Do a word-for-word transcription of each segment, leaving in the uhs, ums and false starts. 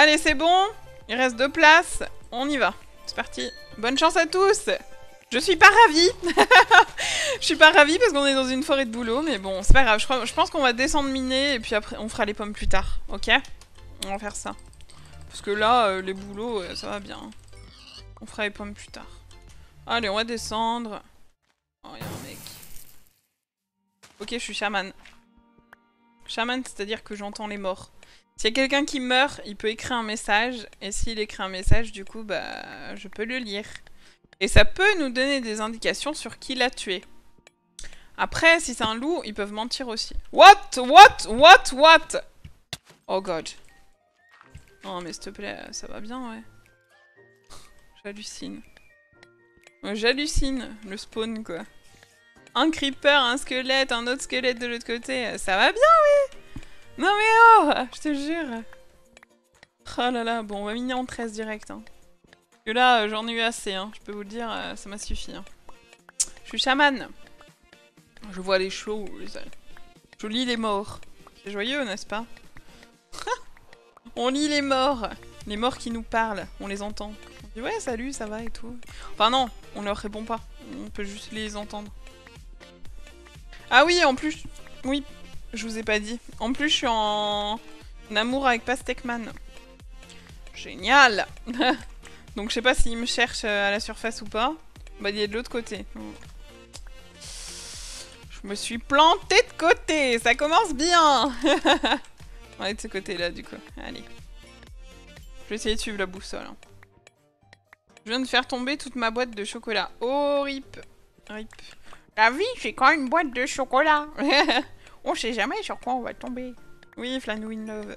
Allez, c'est bon. Il reste deux places. On y va. C'est parti. Bonne chance à tous. Je suis pas ravie. Je suis pas ravie parce qu'on est dans une forêt de boulot. Mais bon, c'est pas grave. Je, crois, je pense qu'on va descendre miner et puis après, on fera les pommes plus tard. Ok? On va faire ça. Parce que là, euh, les boulots, euh, ça va bien. On fera les pommes plus tard. Allez, on va descendre. Oh, y'a un mec. Ok, je suis chaman. Chaman, c'est-à-dire que j'entends les morts. S'il y a quelqu'un qui meurt, il peut écrire un message. Et s'il écrit un message, du coup, bah, je peux le lire. Et ça peut nous donner des indications sur qui l'a tué. Après, si c'est un loup, ils peuvent mentir aussi. What? What? What? What? Oh god. Non, mais s'il te plaît, ça va bien, ouais. J'hallucine. J'hallucine, le spawn, quoi. Un creeper, un squelette, un autre squelette de l'autre côté. Ça va bien, oui. Non mais oh, je te jure. Oh là là, bon, on va miner en treize direct. Hein. Parce que là, j'en ai eu assez, hein. Je peux vous le dire, ça m'a suffi. Hein. Je suis chaman. Je vois les choses. Je lis les morts. C'est joyeux, n'est-ce pas? On lit les morts. Les morts qui nous parlent, on les entend. On dit ouais, salut, ça va et tout. Enfin non, on leur répond pas. On peut juste les entendre. Ah oui, en plus, oui, je vous ai pas dit. En plus, je suis en, en amour avec Pastèqueman. Génial. Donc, je sais pas s'il me cherche à la surface ou pas. Bah, il est de l'autre côté. Je me suis plantée de côté. Ça commence bien. On est de ce côté-là, du coup. Allez. Je vais essayer de suivre la boussole. Hein. Je viens de faire tomber toute ma boîte de chocolat. Oh, rip. Rip. La vie, j'ai quand même une boîte de chocolat. On sait jamais sur quoi on va tomber. Oui, Flanouin Love.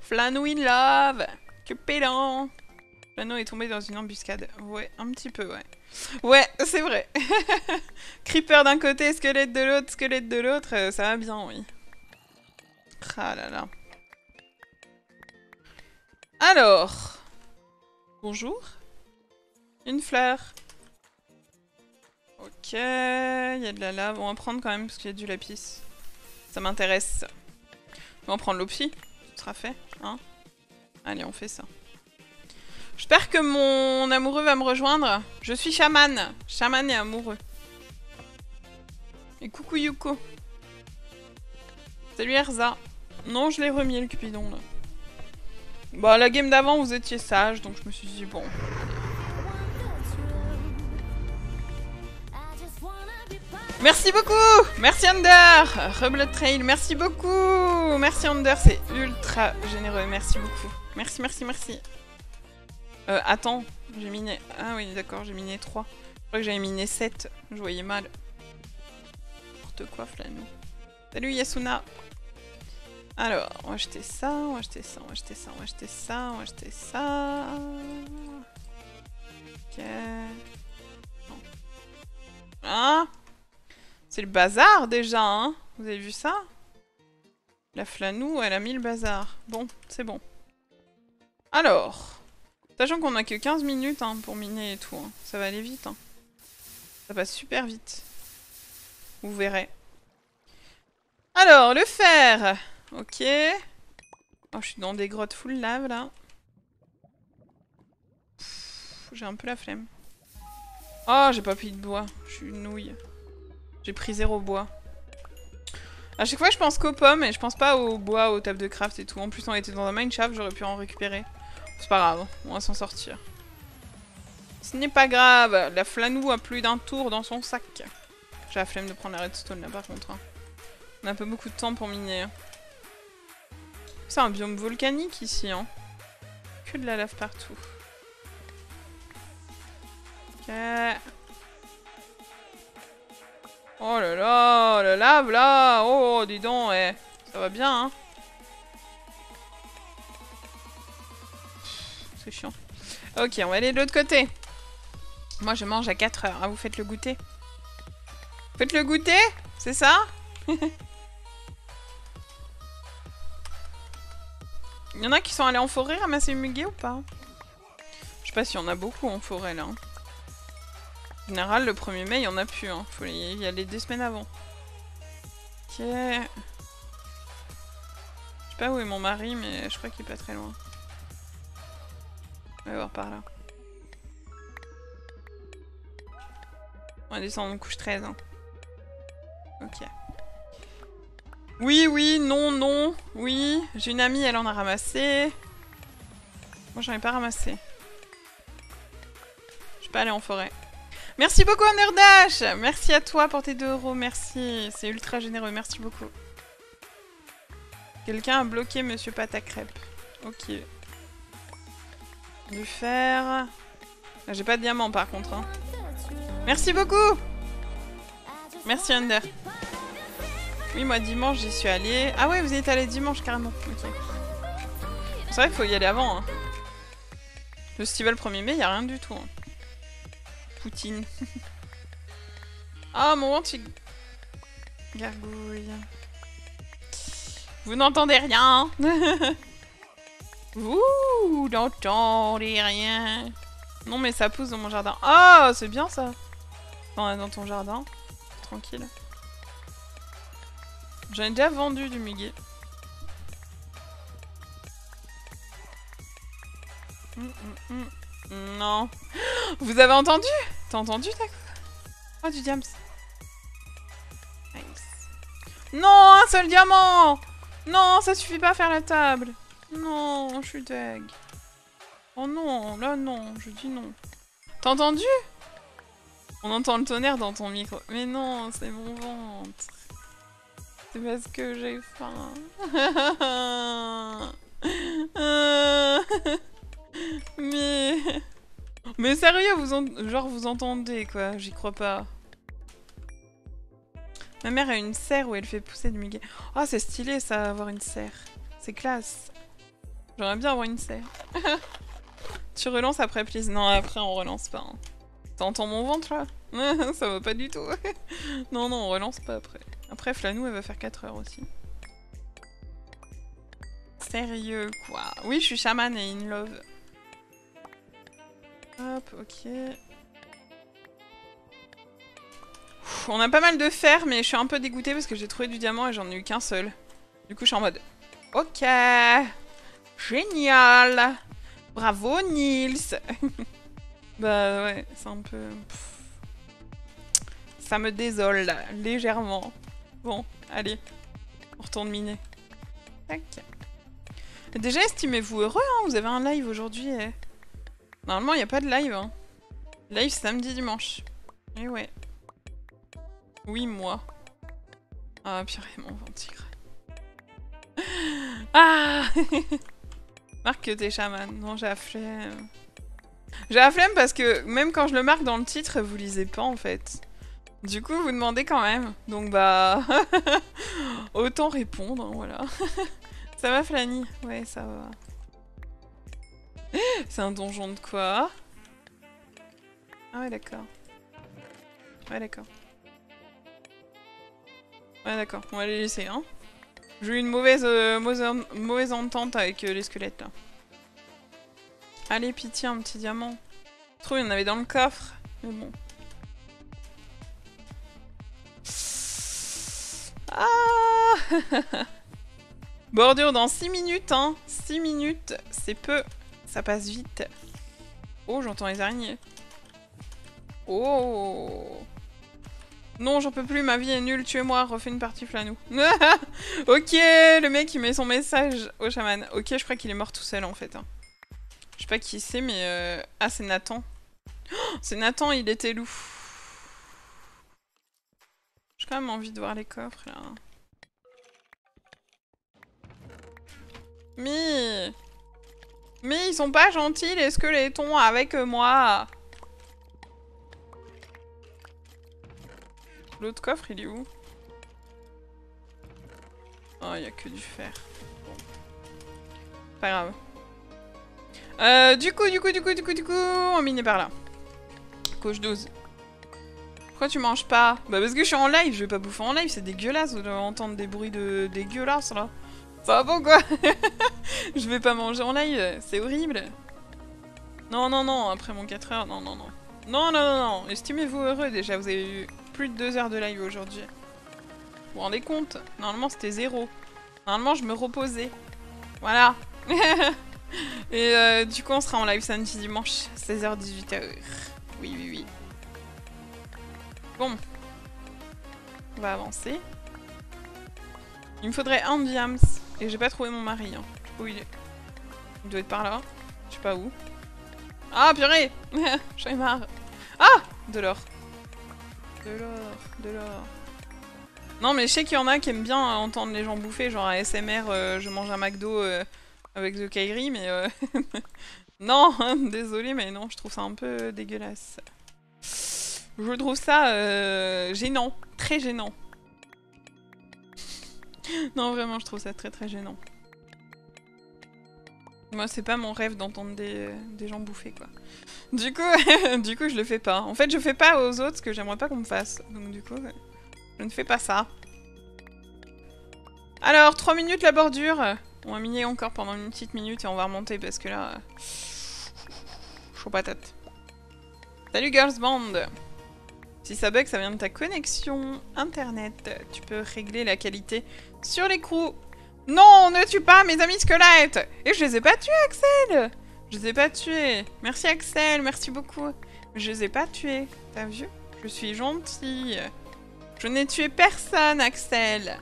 Flanouin Love. Cupidon. Flanouin est tombé dans une embuscade. Ouais, un petit peu, ouais. Ouais, c'est vrai. Creeper d'un côté, squelette de l'autre, squelette de l'autre. Ça va bien, oui. Ah là là. Alors. Bonjour. Une fleur. Ok, il y a de la lave. On va prendre quand même parce qu'il y a du lapis. Ça m'intéresse. On va prendre l'opie. Ce sera fait, hein. Allez, on fait ça. J'espère que mon amoureux va me rejoindre. Je suis chaman. Chaman et amoureux. Et coucou Yuko. Salut Erza. Non, je l'ai remis le Cupidon là. Bah, la game d'avant, vous étiez sage, donc je me suis dit bon. Merci beaucoup! Merci Under! Reblood Trail, merci beaucoup! Merci Under, c'est ultra généreux, merci beaucoup. Merci, merci, merci. Euh, attends, j'ai miné... Ah oui, d'accord, j'ai miné trois. Je crois que j'avais miné sept, je voyais mal. N'importe quoi, Flanou. Salut Yasuna! Alors, on va acheter ça, on va acheter ça, on va acheter ça, on va acheter ça, on va acheter ça... Ok... Non. Hein? C'est le bazar déjà, hein. Vous avez vu ça? La Flanou, elle a mis le bazar. Bon, c'est bon. Alors, sachant qu'on a que quinze minutes hein, pour miner et tout, hein. Ça va aller vite. Hein. Ça passe super vite. Vous verrez. Alors, le fer. Ok. Oh, je suis dans des grottes full lave là. J'ai un peu la flemme. Oh, j'ai pas pris de bois. Je suis une nouille. J'ai pris zéro bois. À chaque fois, je pense qu'aux pommes et je pense pas au bois, aux tables de craft et tout. En plus, on était dans un mineshaft, j'aurais pu en récupérer. C'est pas grave, on va s'en sortir. Ce n'est pas grave, la Flanou a plus d'un tour dans son sac. J'ai la flemme de prendre la redstone là par contre. Hein. On a un peu beaucoup de temps pour miner. C'est un biome volcanique ici. Hein. Que de la lave partout. Ok. Oh là là, la lave là. Oh, dis donc, eh. Ça va bien, hein. C'est chiant. Ok, on va aller de l'autre côté. Moi, je mange à quatre heures. Ah, vous faites le goûter. Faites le goûter, c'est ça? Il y en a qui sont allés en forêt ramasser une muguet ou pas? Je sais pas s'il y en a beaucoup en forêt, là. En général, le premier mai, il n'y en a plus. Hein. Faut y aller deux semaines avant. Ok. Je sais pas où est mon mari, mais je crois qu'il est pas très loin. On va voir par là. On descend, on couche treize. Hein. Ok. Oui, oui, non, non. Oui, j'ai une amie, elle en a ramassé. Moi, j'en ai pas ramassé. Je vais pas aller en forêt. Merci beaucoup, Underdash. Merci à toi pour tes deux euros. Merci. C'est ultra généreux. Merci beaucoup. Quelqu'un a bloqué Monsieur Patacrêp. Ok. Du fer. J'ai pas de diamant par contre. Hein. Merci beaucoup. Merci Under. Oui, moi dimanche j'y suis allée. Ah ouais, vous y êtes allé dimanche carrément. Ok. C'est vrai qu'il faut y aller avant. Hein. Le festival premier mai, y a rien du tout. Hein. Poutine. Ah, mon anti gargouille. Vous n'entendez rien. Ouh, n'entendez rien. Non mais ça pousse dans mon jardin. Oh, c'est bien ça. Dans, dans ton jardin. Tranquille. J'en ai déjà vendu du muguet. Mm, mm, mm. Non. Vous avez entendu? T'as entendu ta quoi? Oh, du diams. Nice. Non, un seul diamant. Non, ça suffit pas à faire la table. Non, je suis deg. Oh non, là non, je dis non. T'as entendu? On entend le tonnerre dans ton micro. Mais non, c'est mon ventre. C'est parce que j'ai faim. Mais... Mais sérieux, vous en... genre vous entendez quoi, j'y crois pas. Ma mère a une serre où elle fait pousser du muguet. Oh, c'est stylé ça, avoir une serre. C'est classe. J'aimerais bien avoir une serre. Tu relances après, please. Non, après, on relance pas. Hein. T'entends mon ventre, là? Ça va pas du tout. Non, non, on relance pas après. Après, Flanou, elle va faire quatre heures aussi. Sérieux, quoi. Oui, je suis chaman et in love. Hop, ok. Ouf, on a pas mal de fer, mais je suis un peu dégoûtée parce que j'ai trouvé du diamant et j'en ai eu qu'un seul. Du coup, je suis en mode... Ok. Génial! Bravo Nils. Bah ouais, c'est un peu... Pff. Ça me désole, là, légèrement. Bon, allez, on retourne miner. Tac. Déjà, estimez-vous heureux, hein, vous avez un live aujourd'hui. Eh. Normalement, il n'y a pas de live. Hein. Live samedi, dimanche. Et ouais. Oui, moi. Ah, purée, mon ventre. Ah. Marque que t'es chaman. Non, j'ai la flemme. J'ai la flemme parce que même quand je le marque dans le titre, vous lisez pas en fait. Du coup, vous demandez quand même. Donc bah... Autant répondre, hein, voilà. Ça va, Flani? Ouais, ça va. C'est un donjon de quoi? Ah ouais, d'accord. Ouais, d'accord. Ouais, d'accord. On va les laisser, hein. J'ai eu une mauvaise, euh, mauvaise entente avec euh, les squelettes, là. Allez, pitié, un petit diamant. Je trouve qu'il y en avait dans le coffre, mais bon. Ah. Bordure dans six minutes, hein. six minutes, c'est peu. Ça passe vite. Oh, j'entends les araignées. Oh. Non, j'en peux plus, ma vie est nulle, tuez-moi, refais une partie Flanou. Ok, le mec il met son message au chaman. Ok, je crois qu'il est mort tout seul en fait. Hein. Je sais pas qui c'est, mais... Euh... Ah, c'est Nathan. Oh, c'est Nathan, il était loup. J'ai quand même envie de voir les coffres là. Mais... Mais ils sont pas gentils les squelettons avec moi. L'autre coffre, il est où? Oh, il n'y a que du fer. Pas grave. Euh, du coup, du coup, du coup, du coup, du coup, on mine par là. Coche douze. Pourquoi tu manges pas? Bah parce que je suis en live, je vais pas bouffer en live, c'est dégueulasse d'entendre des bruits de dégueulasses là. Ça va pas quoi? Je vais pas manger en live, c'est horrible. Non, non, non, après mon quatre heures, non, non, non. Non, non, non, non, estimez-vous heureux déjà, vous avez eu... plus de deux heures de live aujourd'hui. Vous vous rendez compte? Normalement, c'était zéro. Normalement, je me reposais. Voilà. Et euh, du coup, on sera en live samedi dimanche, seize heures dix-huit heures. Oui, oui, oui. Bon. On va avancer. Il me faudrait un diams. Et j'ai pas trouvé mon mari. Hein. Où il est? Il doit être par là. Je sais pas où. Ah, purée. J'en ai marre. Ah, de l'or. De l'or, de l'or. Non, mais je sais qu'il y en a qui aiment bien entendre les gens bouffer, genre à S M R, euh, je mange un McDo euh, avec The Kairi, mais... Euh... non, hein, désolé, mais non, je trouve ça un peu dégueulasse. Je trouve ça euh, gênant, très gênant. Non, vraiment, je trouve ça très très gênant. Moi, c'est pas mon rêve d'entendre des, des gens bouffer, quoi. Du coup, du coup, je le fais pas. En fait, je fais pas aux autres ce que j'aimerais pas qu'on me fasse, donc du coup... Ouais. Je ne fais pas ça. Alors, trois minutes la bordure. On va miner encore pendant une petite minute et on va remonter parce que là... Chaud patate. Salut Girls Band. Si ça bug, ça vient de ta connexion internet. Tu peux régler la qualité sur l'écrou. Non, ne tue pas mes amis squelettes. Et je les ai pas tués, Axel. Je les ai pas tués. Merci Axel, merci beaucoup. Je les ai pas tués. T'as vu? Je suis gentille. Je n'ai tué personne, Axel.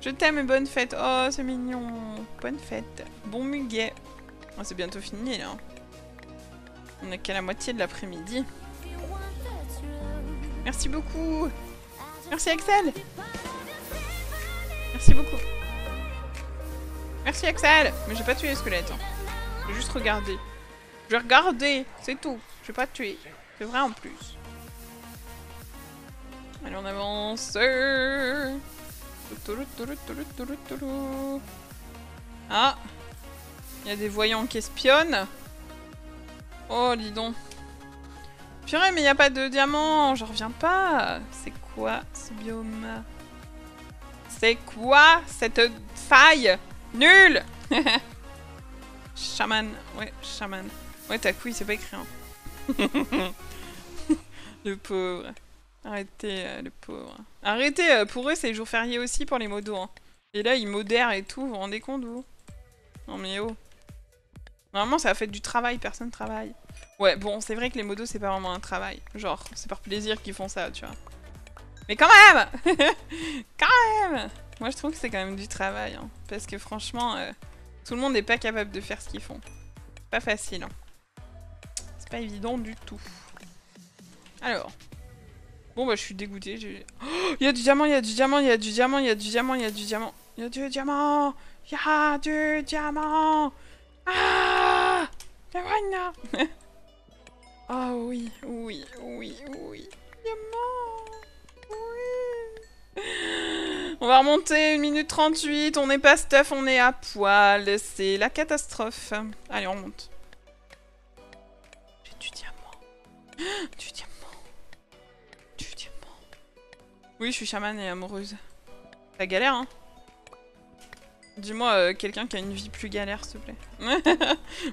Je t'aime et bonne fête. Oh, c'est mignon. Bonne fête. Bon muguet. Oh, c'est bientôt fini, là. On n'est qu'à la moitié de l'après-midi. Merci beaucoup. Merci, Axel. Merci beaucoup. Merci, Axel. Mais j'ai pas tué les squelettes. Hein. J'ai juste regardé. J'ai regardé. C'est tout. J'ai pas tué. C'est vrai en plus. Allez, on avance. Ah, il y a des voyants qui espionnent. Oh, dis donc. Purée, mais il n'y a pas de diamant. J'en reviens pas. C'est quoi ce biome? C'est quoi cette faille? Nul. Chaman. Ouais, chaman. Ouais, ta couille, c'est pas écrit. Hein. Le pauvre. Arrêtez, euh, le pauvre. Arrêtez, euh, pour eux, c'est les jours fériés aussi pour les modos. Hein. Et là, ils modèrent et tout, vous vous rendez compte, vous? Non, mais oh. Normalement, ça fait du travail, personne travaille. Ouais, bon, c'est vrai que les modos, c'est pas vraiment un travail. Genre, c'est par plaisir qu'ils font ça, tu vois. Mais quand même. Quand même. Moi, je trouve que c'est quand même du travail. Hein, parce que franchement, euh, tout le monde n'est pas capable de faire ce qu'ils font. C'est pas facile. Hein. C'est pas évident du tout. Alors... Bon bah je suis dégoûtée, j'ai... Oh, y a du diamant, il y a du diamant, il y a du diamant, il y a du diamant, il y a du diamant. Il y a du diamant. Il y a du diamant. Ah, diamant. Ah oh, oui, oui, oui, oui. Diamant. Oui. On va remonter, une minute trente-huit, on n'est pas stuff, on est à poil. C'est la catastrophe. Allez, on remonte. J'ai du diamant. Du diamant. Oui, je suis chamane et amoureuse. La galère, hein? Dis-moi, euh, quelqu'un qui a une vie plus galère, s'il te plaît.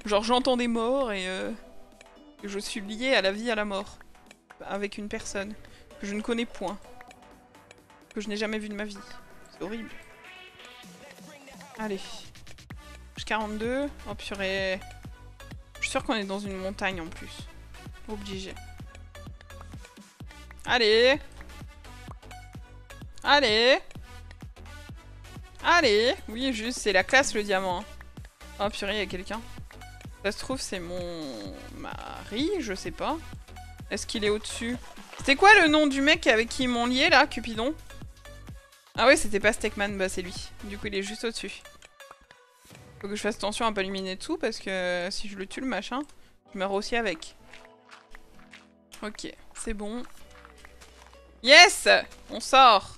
Genre, j'entends des morts et euh, je suis liée à la vie et à la mort. Avec une personne que je ne connais point. Que je n'ai jamais vue de ma vie. C'est horrible. Allez. Je quarante-deux. Oh, purée. Je suis sûre qu'on est dans une montagne, en plus. Obligé. Allez! Allez! Allez! Oui, juste, c'est la classe, le diamant. Oh, purée, il y a quelqu'un. Ça se trouve, c'est mon... mari, je sais pas. Est-ce qu'il est au-dessus? C'était quoi le nom du mec avec qui ils m'ont lié, là, Cupidon? Ah ouais, c'était pas Steakman, bah c'est lui. Du coup, il est juste au-dessus. Faut que je fasse attention à pas illuminer tout, parce que si je le tue, le machin, je meurs aussi avec. Ok, c'est bon. Yes! On sort!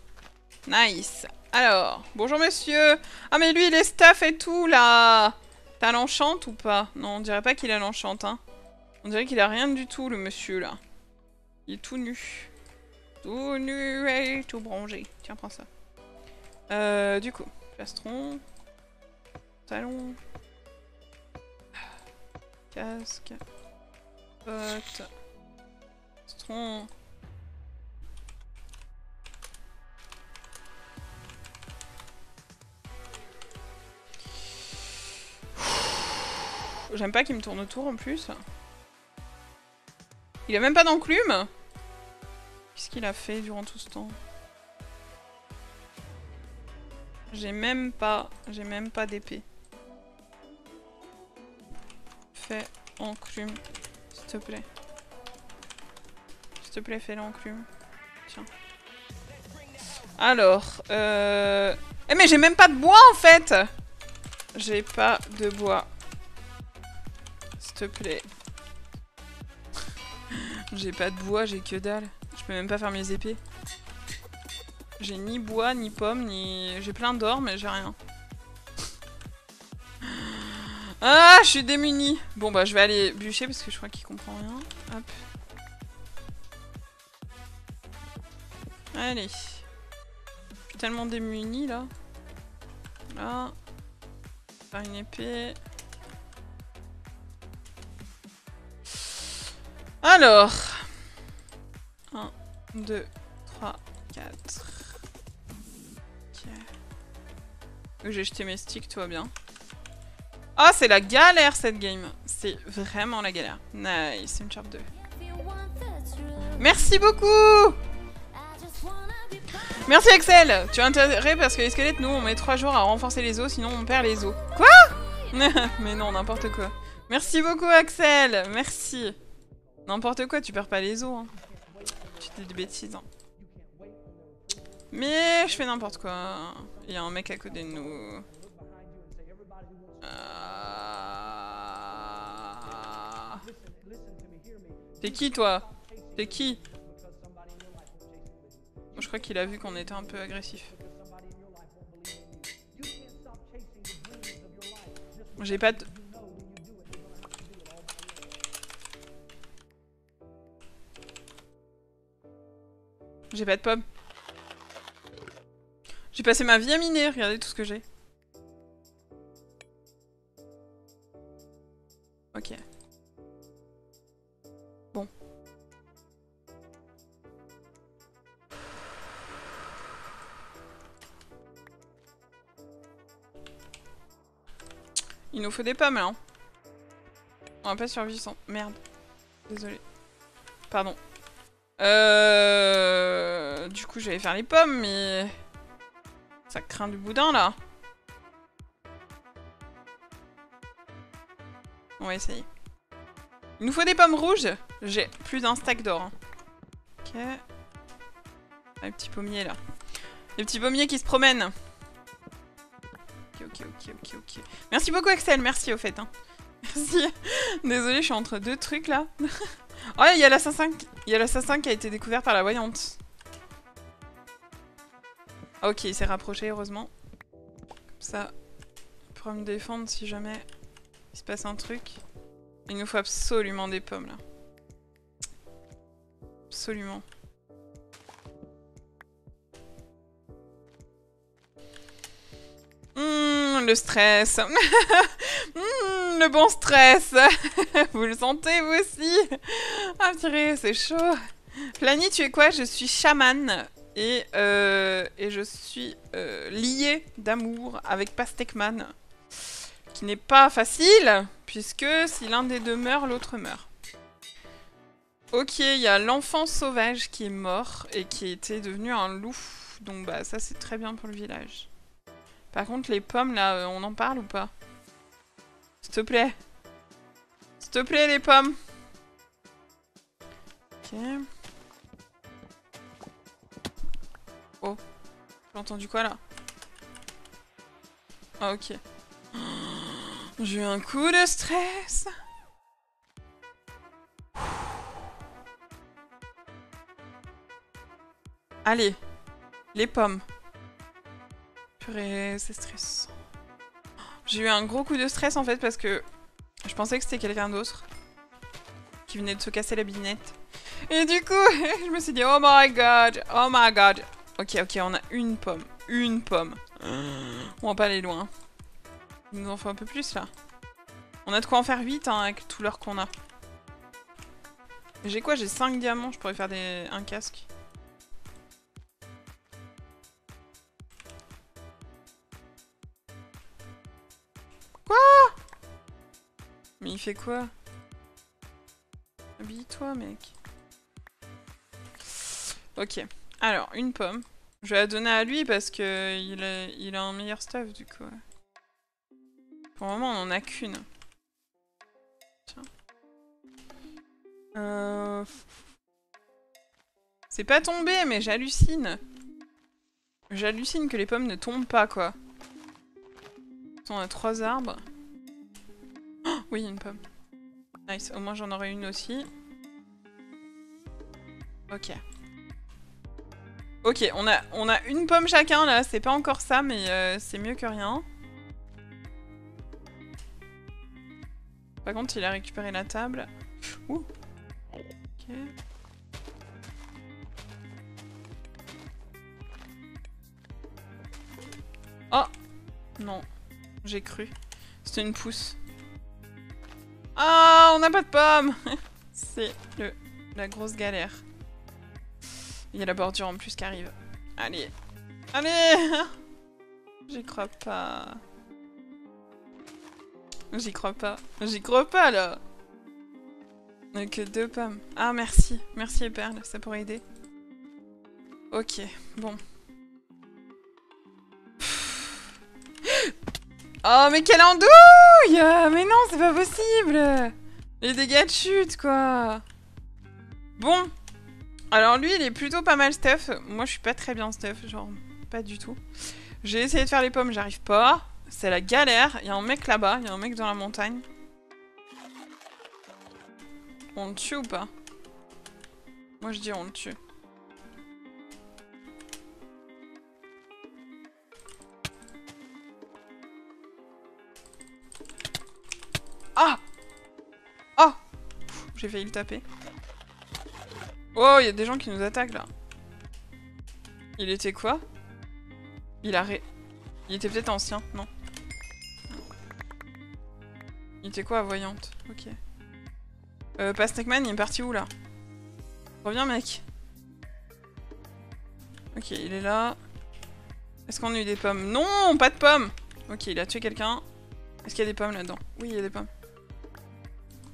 Nice. Alors, bonjour monsieur. Ah mais lui il est staff et tout là. T'as l'enchante ou pas? Non, on dirait pas qu'il a l'enchante. Hein. On dirait qu'il a rien du tout le monsieur là. Il est tout nu. Tout nu et tout brangé. Tiens, prends ça. Euh, du coup, plastron. Talon. Casque. Botte. Plastron. J'aime pas qu'il me tourne autour en plus. Il a même pas d'enclume. Qu'est-ce qu'il a fait durant tout ce temps? J'ai même pas... J'ai même pas d'épée. Fais enclume, s'il te plaît. S'il te plaît, fais l'enclume. Tiens. Alors... Euh... Eh mais j'ai même pas de bois en fait. J'ai pas de bois. S'il te plaît. J'ai pas de bois, j'ai que dalle. Je peux même pas faire mes épées. J'ai ni bois, ni pomme, ni... J'ai plein d'or, mais j'ai rien. Ah, je suis démunie. Bon, bah, je vais aller bûcher, parce que je crois qu'il comprend rien. Hop. Allez. Je suis tellement démunie, là. Là. Faire une épée. Alors. un, deux, trois, quatre... J'ai jeté mes sticks, tout va bien. Ah, c'est la galère cette game. C'est vraiment la galère. Nice, une charpe deux. Merci beaucoup. Merci Axel. Tu as intérêt parce que les squelettes, nous, on met trois jours à renforcer les os, sinon on perd les os. Quoi? Mais non, n'importe quoi. Merci beaucoup Axel. Merci. N'importe quoi, tu perds pas les os. Hein. Tu dis des bêtises. Hein. Mais je fais n'importe quoi. Il y a un mec à côté de nous. Ah... T'es qui toi? T'es qui? Je crois qu'il a vu qu'on était un peu agressif. J'ai pas de... J'ai pas de pommes. J'ai passé ma vie à miner, regardez tout ce que j'ai. Ok. Bon. Il nous faut des pommes là. Hein. On va pas survivre sans... Merde. Désolé. Pardon. Euh... Du coup j'allais faire les pommes mais... Ça craint du boudin, là. On va essayer. Il nous faut des pommes rouges. J'ai plus d'un stack d'or. Ok. Ah, les petits pommiers, là. Les petits pommiers qui se promènent. Ok, ok, ok, ok, ok. Merci beaucoup, Axel. Merci, au fait. Hein. Merci. Désolée, je suis entre deux trucs, là. Oh, il y a l'assassin qui a été découvert par la voyante. Ok, il s'est rapproché, heureusement. Comme ça, on pourra me défendre si jamais il se passe un truc. Il nous faut absolument des pommes, là. Absolument. Mmh, le stress. mmh, le bon stress. Vous le sentez, vous aussi? Ah, purée, c'est chaud. Flani, tu es quoi? Je suis chamane. Et, euh, et je suis euh, liée d'amour avec Pastèqueman, qui n'est pas facile, puisque si l'un des deux meurt, l'autre meurt. Ok, il y a l'enfant sauvage qui est mort et qui était devenu un loup, donc bah ça c'est très bien pour le village. Par contre les pommes là, on en parle ou pas? S'il te plaît. S'il te plaît les pommes. Ok... Oh, j'ai entendu quoi là? Ah ok. J'ai eu un coup de stress. Allez, les pommes. Purée, c'est stressant. J'ai eu un gros coup de stress en fait parce que je pensais que c'était quelqu'un d'autre qui venait de se casser la binette. Et du coup, je me suis dit oh my god, oh my god. Ok, ok, on a une pomme. Une pomme. On va pas aller loin. Il nous en faut un peu plus, là. On a de quoi en faire huit, hein, avec tout l'or qu'on a. J'ai quoi? J'ai cinq diamants. Je pourrais faire des... un casque. Quoi? Mais il fait quoi? Habille-toi, mec. Ok. Alors, une pomme. Je vais la donner à lui parce que il a, il a un meilleur stuff, du coup. Pour le moment, on en a qu'une. Tiens. Euh... C'est pas tombé, mais j'hallucine. J'hallucine que les pommes ne tombent pas, quoi. On a trois arbres. Oh, oui, une pomme. Nice, au moins j'en aurai une aussi. Ok. Ok, on a, on a une pomme chacun, là. C'est pas encore ça, mais euh, c'est mieux que rien. Par contre, il a récupéré la table. Ouh. Ok. Oh. Non. J'ai cru. C'était une pousse. Ah, on n'a pas de pommes. C'est le la grosse galère. Il y a la bordure en plus qui arrive. Allez. Allez. J'y crois pas. J'y crois pas. J'y crois pas, là. On n'a que deux pommes. Ah, merci. Merci, Perle. Ça pourrait aider. Ok. Bon. Oh, mais quelle andouille! Mais non, c'est pas possible! Les dégâts de chute, quoi! Bon. Alors lui, il est plutôt pas mal stuff. Moi, je suis pas très bien stuff, genre, pas du tout. J'ai essayé de faire les pommes, j'arrive pas. C'est la galère. Il y a un mec là-bas, il y a un mec dans la montagne. On le tue ou pas? Moi, je dis on le tue. Ah! Oh! J'ai failli le taper. Oh, il y a des gens qui nous attaquent, là. Il était quoi? Il a ré... Il était peut-être ancien, non? Il était quoi, voyante? Ok. Euh, Pastèqueman, il est parti où, là? Reviens, mec. Ok, il est là. Est-ce qu'on a eu des pommes? Non, pas de pommes! Ok, il a tué quelqu'un. Est-ce qu'il y a des pommes là-dedans? Oui, il y a des pommes.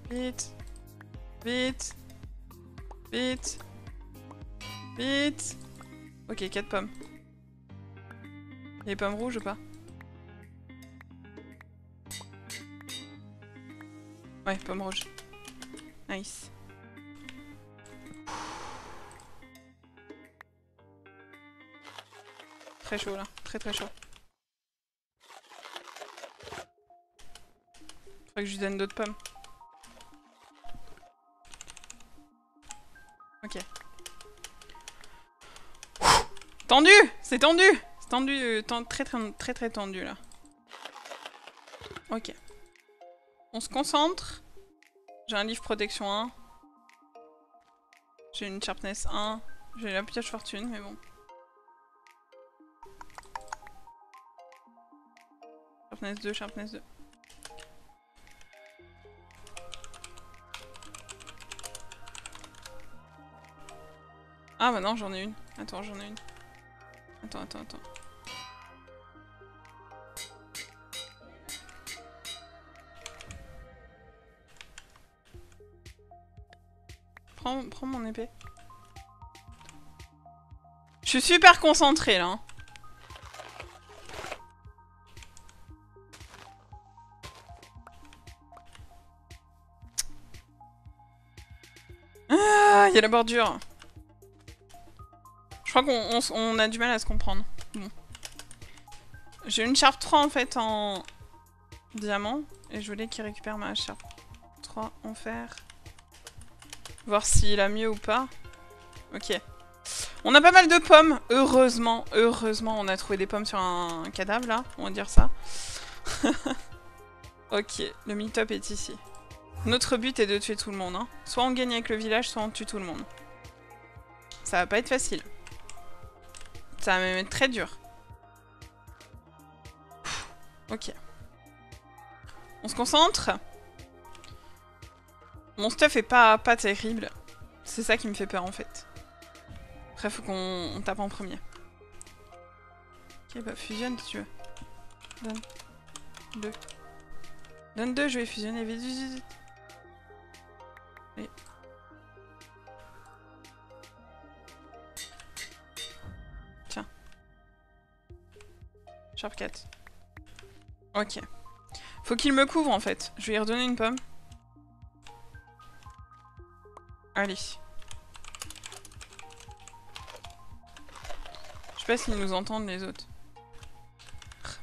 Vite. Vite. Vite. Vite. Ok, quatre pommes. Il y a des pommes rouges ou pas? Ouais, pommes rouges. Nice. Très chaud là. Très très chaud. Faudrait que je lui donne d'autres pommes. Ok. Ouh, tendu! C'est tendu! C'est tendu, euh, ten, très, très très très tendu là. Ok. On se concentre. J'ai un livre protection un. J'ai une sharpness un. J'ai la pioche fortune, mais bon. Sharpness deux, sharpness deux. Ah bah non, j'en ai une. Attends, j'en ai une. Attends, attends, attends. Prends, prends mon épée. Je suis super concentrée là. Hein. Ah, il y a la bordure. Je crois qu'on on, on a du mal à se comprendre. Bon. J'ai une Sharp trois en fait en diamant. Et je voulais qu'il récupère ma Sharp trois en fer. Voir s'il a mieux ou pas. Ok. On a pas mal de pommes. Heureusement, heureusement, on a trouvé des pommes sur un, un cadavre là. On va dire ça. Ok. Le meet-up est ici. Notre but est de tuer tout le monde. Hein. Soit on gagne avec le village, soit on tue tout le monde. Ça va pas être facile. Ça va même être très dur. Pff, ok. On se concentre. Mon stuff est pas, pas terrible. C'est ça qui me fait peur en fait. Après, faut qu'on tape en premier. Ok, bah fusionne si tu veux. Donne. Deux. Donne deux, je vais fusionner. Allez. Tiens. Sharp quatre. Ok. Faut qu'il me couvre en fait. Je vais lui redonner une pomme. Allez. Je sais pas s'ils nous entendent les autres.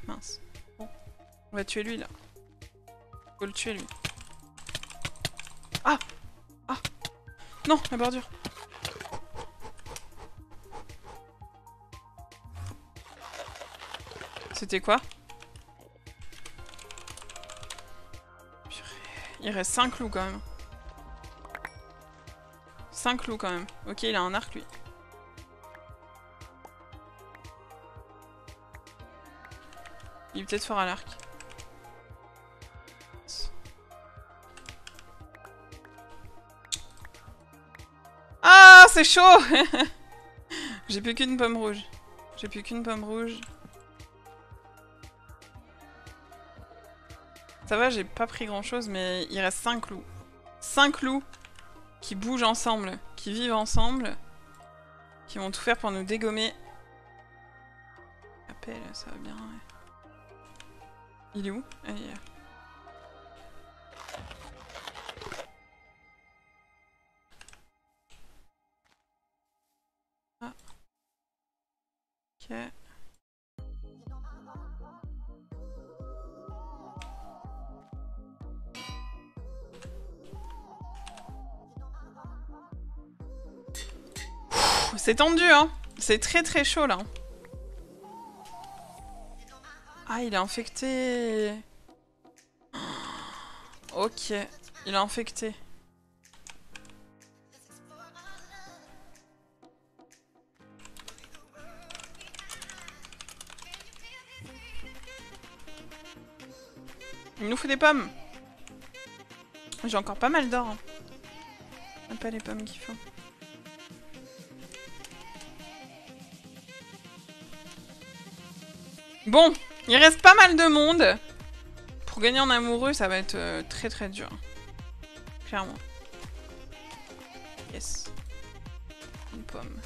Mince. Bon. On va tuer lui là. Faut le tuer lui. Ah! Ah! Non, la bordure! C'était quoi? Purée. Il reste cinq loups quand même. cinq loups quand même. Ok, il a un arc lui. Il est peut-être fort à l'arc. Ah, c'est chaud. J'ai plus qu'une pomme rouge. J'ai plus qu'une pomme rouge. Ça va, j'ai pas pris grand-chose, mais il reste cinq loups. cinq loups qui bougent ensemble, qui vivent ensemble, qui vont tout faire pour nous dégommer. Appel, ça va bien, ouais. Il est où? Allez. Ah. Ok. C'est tendu, hein. C'est très très chaud là. Ah, il est infecté. Ok, il est infecté. Il nous faut des pommes. J'ai encore pas mal d'or. Hein. Pas les pommes qu'il faut. Bon. Il reste pas mal de monde. Pour gagner en amoureux, ça va être euh, très très dur. Clairement. Yes. Une pomme.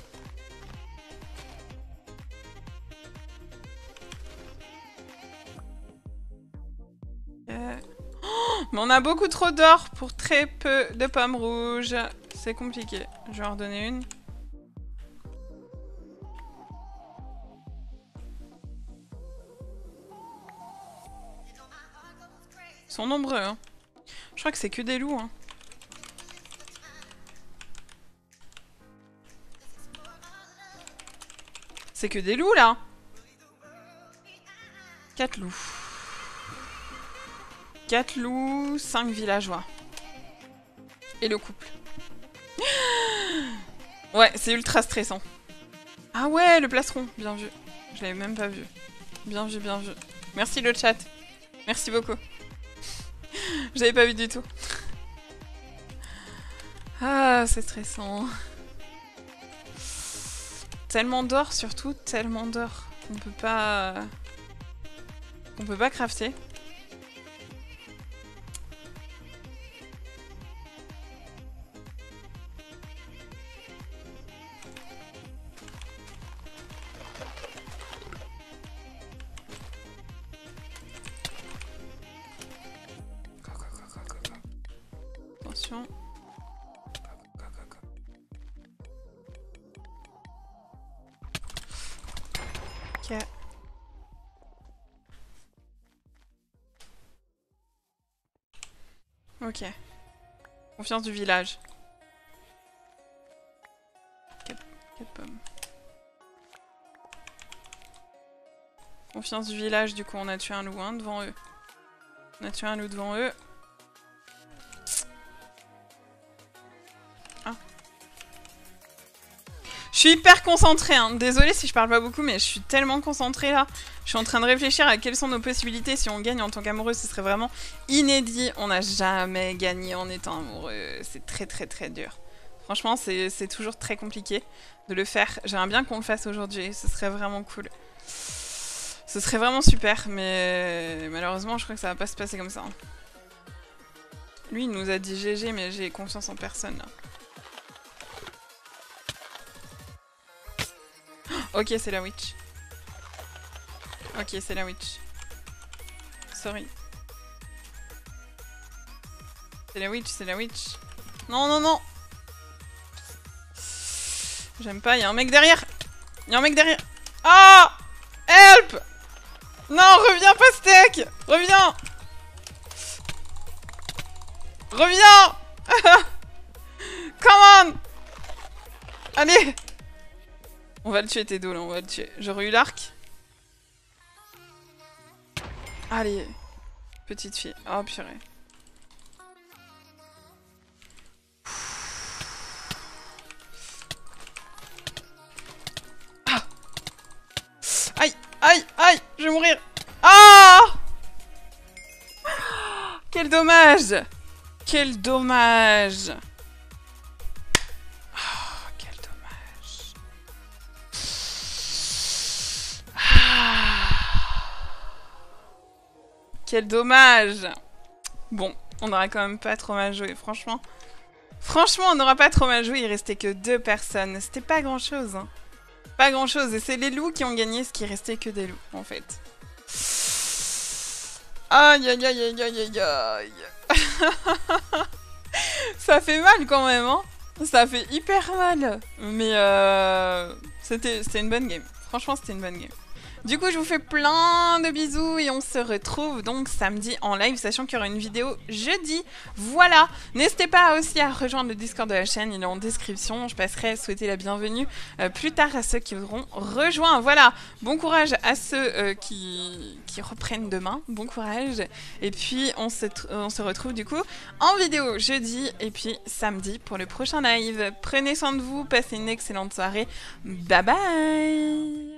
Yeah. Oh, mais on a beaucoup trop d'or pour très peu de pommes rouges. C'est compliqué. Je vais en redonner une. Ils sont nombreux, hein. Je crois que c'est que des loups, hein. C'est que des loups, là. quatre loups. quatre loups, cinq villageois. Et le couple. Ouais, c'est ultra stressant. Ah ouais, le plastron. Bien vu. Je l'avais même pas vu. Bien vu, bien vu. Merci le chat. Merci beaucoup. Je l'avais pas vu du tout. Ah, c'est stressant. Tellement d'or, surtout, tellement d'or. On peut pas... On peut pas crafter. Ok. Confiance du village. quatre pommes. Confiance du village, du coup, on a tué un loup hein, devant eux. On a tué un loup devant eux. Ah. Je suis hyper concentrée, hein. Désolée si je parle pas beaucoup, mais je suis tellement concentrée là. Je suis en train de réfléchir à quelles sont nos possibilités si on gagne en tant qu'amoureux. Ce serait vraiment inédit. On n'a jamais gagné en étant amoureux. C'est très très très dur. Franchement, c'est toujours très compliqué de le faire. J'aimerais bien qu'on le fasse aujourd'hui. Ce serait vraiment cool. Ce serait vraiment super. Mais malheureusement, je crois que ça va pas se passer comme ça. Hein. Lui, il nous a dit G G, mais j'ai confiance en personne, là. Ok, c'est la witch. Ok, c'est la witch. Sorry. C'est la witch, c'est la witch. Non, non, non. J'aime pas, y'a un mec derrière. Y'a un mec derrière. Oh, help. Non, reviens, Pastèque. Reviens. Reviens. Come on. Allez. On va le tuer, Tedo, là, on va le tuer. J'aurais eu l'arc. Allez. Petite fille. Oh, purée. Ah. Aïe, aïe, aïe. Je vais mourir. Ah, quel dommage. Quel dommage. Quel dommage! Bon, on n'aura quand même pas trop mal joué, franchement. Franchement, on n'aura pas trop mal joué, il restait que deux personnes. C'était pas grand chose, hein. Pas grand chose, et c'est les loups qui ont gagné, ce qui restait que des loups, en fait. Aïe aïe aïe aïe aïe aïe. Ça fait mal quand même, hein. Ça fait hyper mal. Mais euh, c'était une bonne game. Franchement, c'était une bonne game. Du coup, je vous fais plein de bisous et on se retrouve donc samedi en live, sachant qu'il y aura une vidéo jeudi. Voilà, n'hésitez pas aussi à rejoindre le Discord de la chaîne, il est en description. Je passerai à souhaiter la bienvenue euh, plus tard à ceux qui auront rejoint. Voilà, bon courage à ceux euh, qui, qui reprennent demain, bon courage. Et puis, on se, on se retrouve du coup en vidéo jeudi et puis samedi pour le prochain live. Prenez soin de vous, passez une excellente soirée. Bye bye.